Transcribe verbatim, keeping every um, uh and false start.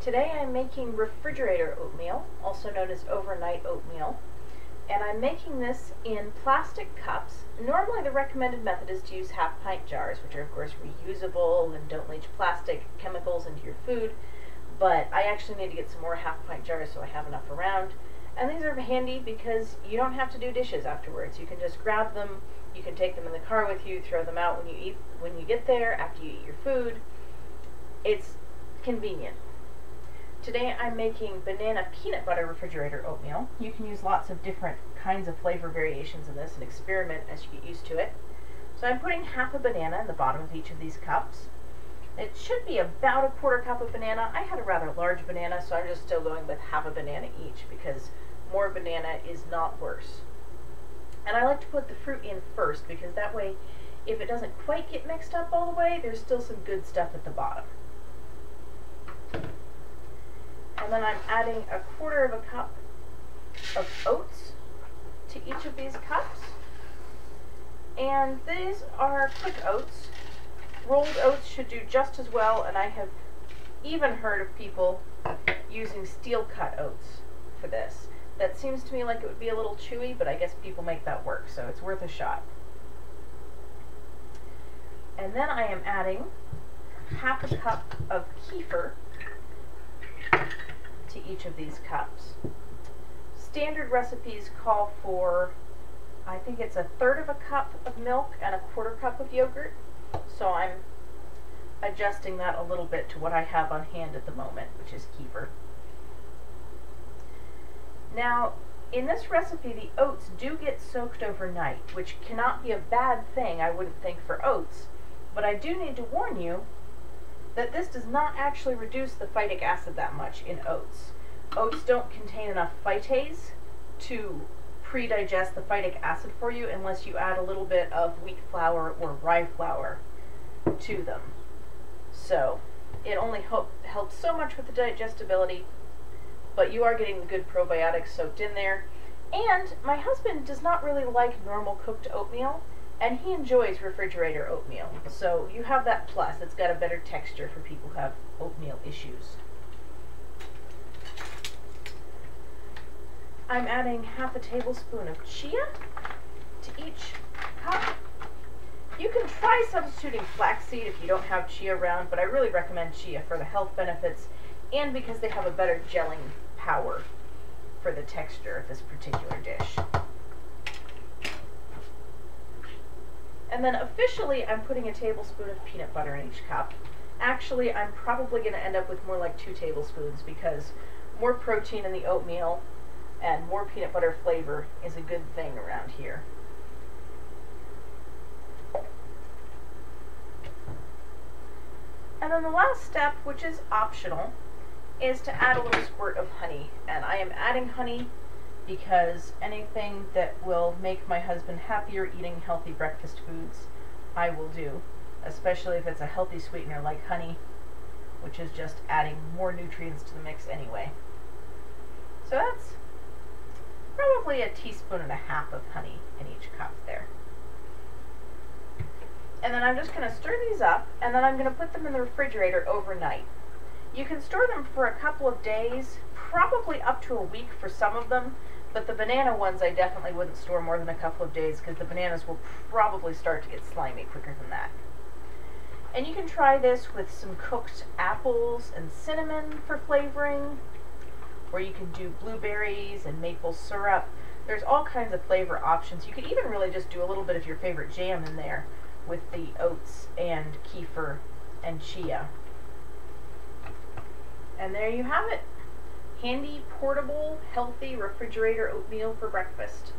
Today I'm making refrigerator oatmeal, also known as overnight oatmeal, and I'm making this in plastic cups. Normally the recommended method is to use half pint jars, which are of course reusable and don't leach plastic chemicals into your food, but I actually need to get some more half pint jars so I have enough around. And these are handy because you don't have to do dishes afterwards. You can just grab them, you can take them in the car with you, throw them out when you eat, when you get there, after you eat your food. It's convenient. Today I'm making banana peanut butter refrigerator oatmeal. You can use lots of different kinds of flavor variations in this and experiment as you get used to it. So I'm putting half a banana in the bottom of each of these cups. It should be about a quarter cup of banana. I had a rather large banana, so I'm just still going with half a banana each because more banana is not worse. And I like to put the fruit in first because that way, if it doesn't quite get mixed up all the way, there's still some good stuff at the bottom. And then I'm adding a quarter of a cup of oats to each of these cups. And these are quick oats. Rolled oats should do just as well, and I have even heard of people using steel cut oats for this. That seems to me like it would be a little chewy, but I guess people make that work, so it's worth a shot. And then I am adding half a cup of kefir to each of these cups. Standard recipes call for, I think it's a third of a cup of milk and a quarter cup of yogurt, so I'm adjusting that a little bit to what I have on hand at the moment, which is kefir. Now, in this recipe, the oats do get soaked overnight, which cannot be a bad thing, I wouldn't think, for oats, but I do need to warn you that this does not actually reduce the phytic acid that much in oats. Oats don't contain enough phytase to pre-digest the phytic acid for you unless you add a little bit of wheat flour or rye flour to them. So it only helps so much with the digestibility, but you are getting the good probiotics soaked in there. And my husband does not really like normal cooked oatmeal, and he enjoys refrigerator oatmeal. So you have that plus. It's got a better texture for people who have oatmeal issues. I'm adding half a tablespoon of chia to each cup. You can try substituting flaxseed if you don't have chia around, but I really recommend chia for the health benefits and because they have a better gelling power for the texture of this particular dish. And then officially, I'm putting a tablespoon of peanut butter in each cup. Actually, I'm probably going to end up with more like two tablespoons because more protein in the oatmeal and more peanut butter flavor is a good thing around here. And then the last step, which is optional, is to add a little squirt of honey. And I am adding honey because anything that will make my husband happier eating healthy breakfast foods, I will do, especially if it's a healthy sweetener like honey, which is just adding more nutrients to the mix anyway. So that's probably a teaspoon and a half of honey in each cup there. And then I'm just going to stir these up, and then I'm going to put them in the refrigerator overnight. You can store them for a couple of days, probably up to a week for some of them, but the banana ones I definitely wouldn't store more than a couple of days because the bananas will probably start to get slimy quicker than that. And you can try this with some cooked apples and cinnamon for flavoring, or you can do blueberries and maple syrup. There's all kinds of flavor options. You could even really just do a little bit of your favorite jam in there with the oats and kefir and chia. And there you have it. Handy, portable, healthy refrigerator oatmeal for breakfast.